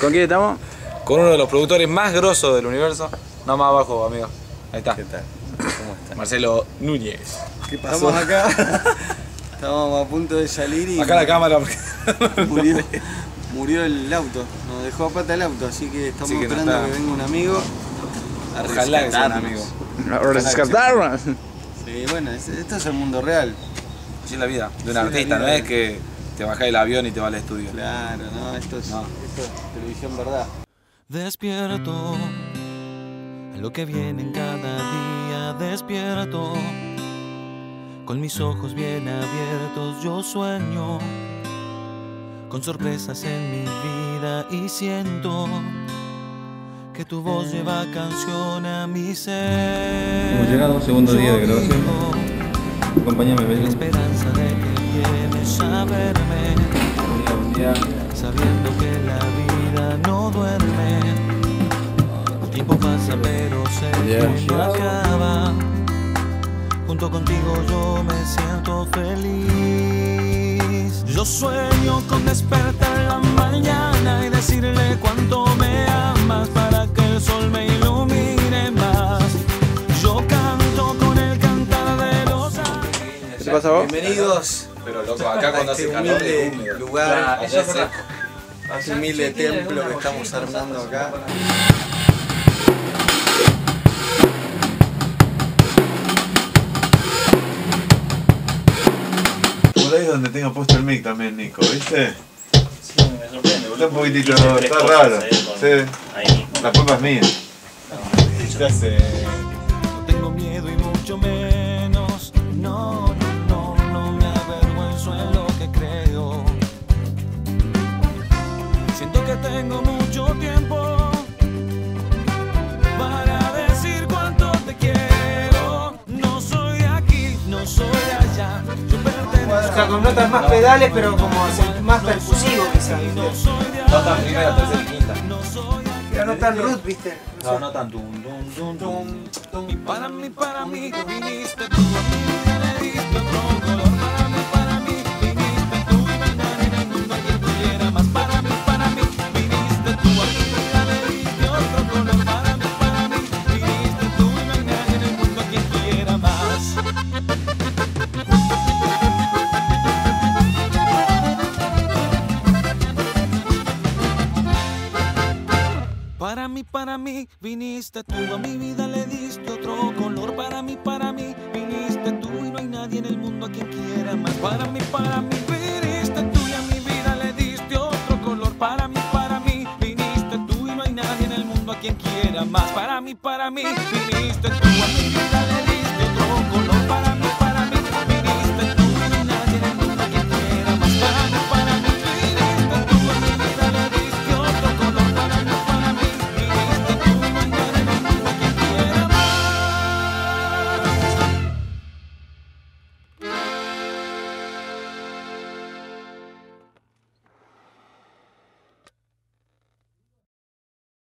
¿Con quién estamos? Con uno de los productores más grosos del universo. No, más abajo, amigo. Ahí está. ¿Qué tal? ¿Cómo está? Marcelo Núñez. ¿Qué pasó? Estamos acá. Estábamos a punto de salir y... Acá la cámara porque... murió el auto. Nos dejó a pata el auto, así que estamos esperando que venga un amigo. Ojalá que sea un amigo. A rescatarnos. Sí, bueno, esto es el mundo real. Así es la vida de un artista, no es que te bajás del avión y te vas al estudio. Claro, no, esto es televisión verdad. Despierto a lo que viene en cada día, despierto con mis ojos bien abiertos, yo sueño con sorpresas en mi vida y siento que tu voz lleva canción a mi ser. Hemos llegado a un segundo día de grabación. Acompáñame, Belén. La esperanza de que vienes a verme. Buen día, buen día. Sabiendo que la vida no duerme. El tiempo pasa pero sé que no acaba. Junto contigo yo me siento feliz. Yo sueño con despertar en la mañana y decirle cuánto me amas para que el sol me ilumine más. Yo canto con el cantar de los ángeles. ¿Qué te pasa vos? Bienvenidos. Pero loco, acá cuando hace calor es humilde lugar, ese humilde templo que estamos armando acá. Donde tenga puesto el mic también, Nico, ¿viste? Sí, me sorprende, boludo. Está un poquitito, está raro. Sí. La culpa es mía. No tengo miedo y mucho menos. No me avergüenzo en lo que creo. Siento que tengo mucho tiempo. O sea, con notas más pedales, pero como más percusivo quizás, ¿viste? Notas primera, tercera y quinta. Pero no tan root, ¿viste? No, no tan dum. Y para mí, viniste tú a mí, me diste otro color. Para mí, viniste tú y me daré en el mundo a quien tuviera más. Para mí, viniste tú a mí, me diste otro color. Para mí, viniste tú y me daré en el mundo a quien tuviera más. Para mí viniste tú, a mi vida le diste otro color. Para mí viniste tú y no hay nadie en el mundo a quien quiera más. Para mí viniste tú y a mi vida le diste otro color. Para mí viniste tú y no hay nadie en el mundo a quien quiera más. Para mí viniste tú, a mi vida le diste